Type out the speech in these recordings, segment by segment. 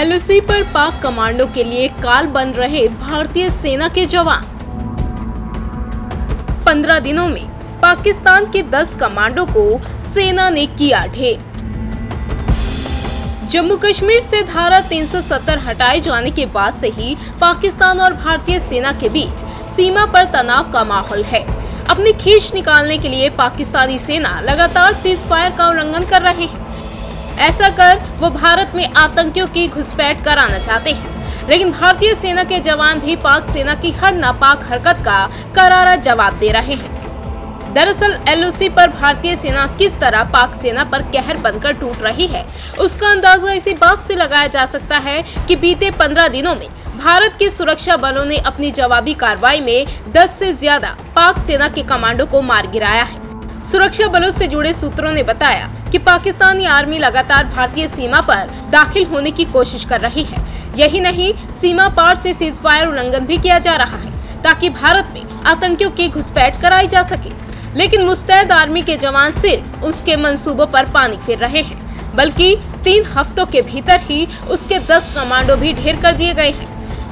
LOC पर पाक commando के लिए काल बन रहे भारतीय सेना के जवान। 15 दिनों में पाकिस्तान के 10 कमांडो को सेना ने किया ढेर। जम्मू कश्मीर से धारा 370 हटाए जाने के बाद से ही पाकिस्तान और भारतीय सेना के बीच सीमा पर तनाव का माहौल है। अपनी खींच निकालने के लिए पाकिस्तानी सेना लगातार सीज फायर का उल्लंघन कर रहे हैं। ऐसा कर वो भारत में आतंकियों की घुसपैठ कराना चाहते हैं, लेकिन भारतीय सेना के जवान भी पाक सेना की हर नापाक हरकत का करारा जवाब दे रहे हैं। दरअसल एलओसी पर भारतीय सेना किस तरह पाक सेना पर कहर बनकर टूट रही है, उसका अंदाजा इसी बात से लगाया जा सकता है कि बीते 15 दिनों में भारत के सुरक्षा बलों ने अपनी जवाबी कार्रवाई में 10 से ज्यादा पाक सेना के कमांडो को मार गिराया है। सुरक्षा बलों से जुड़े सूत्रों ने बताया कि पाकिस्तानी आर्मी लगातार भारतीय सीमा पर दाखिल होने की कोशिश कर रही है। यही नहीं, सीमा पार से सीजफायर उल्लंघन भी किया जा रहा है ताकि भारत में आतंकियों की घुसपैठ कराई जा सके। लेकिन मुस्तैद आर्मी के जवान सिर्फ उसके मंसूबों पर पानी फेर रहे हैं, बल्कि 3 हफ्तों के भीतर ही उसके 10 कमांडो भी ढेर कर दिए गए हैं।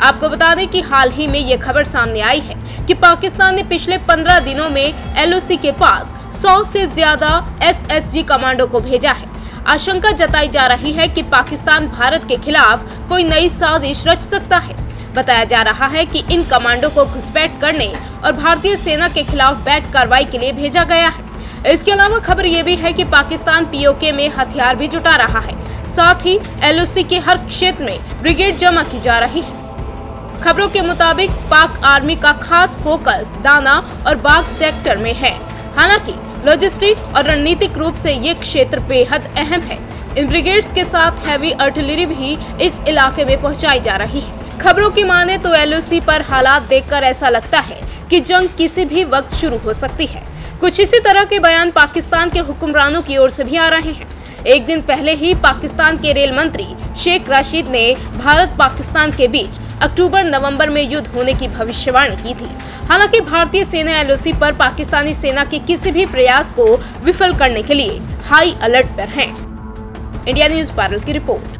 आपको बता दें कि हाल ही में ये खबर सामने आई है कि पाकिस्तान ने पिछले 15 दिनों में एलओसी के पास 100 से ज्यादा एसएसजी कमांडो को भेजा है। आशंका जताई जा रही है कि पाकिस्तान भारत के खिलाफ कोई नई साजिश रच सकता है। बताया जा रहा है कि इन कमांडो को घुसपैठ करने और भारतीय सेना के खिलाफ बैट कार्रवाई के लिए भेजा गया है। इसके अलावा खबर ये भी है कि पाकिस्तान पीओके में हथियार भी जुटा रहा है। साथ ही एलओसी के हर क्षेत्र में ब्रिगेड जमा की जा रही है। खबरों के मुताबिक पाक आर्मी का खास फोकस दाना और बाघ सेक्टर में है। हालांकि लॉजिस्टिक और रणनीतिक रूप से ये क्षेत्र बेहद अहम है। इन ब्रिगेड्स के साथ हैवी आर्टिलरी भी इस इलाके में पहुँचाई जा रही है। खबरों की माने तो एलओसी पर हालात देखकर ऐसा लगता है कि जंग किसी भी वक्त शुरू हो सकती है। कुछ इसी तरह के बयान पाकिस्तान के हुक्मरानों की ओर से भी आ रहे हैं। एक दिन पहले ही पाकिस्तान के रेल मंत्री शेख राशिद ने भारत पाकिस्तान के बीच अक्टूबर-नवंबर में युद्ध होने की भविष्यवाणी की थी। हालांकि भारतीय सेना एलओसी पर पाकिस्तानी सेना के किसी भी प्रयास को विफल करने के लिए हाई अलर्ट पर है। इंडिया न्यूज पारल की रिपोर्ट।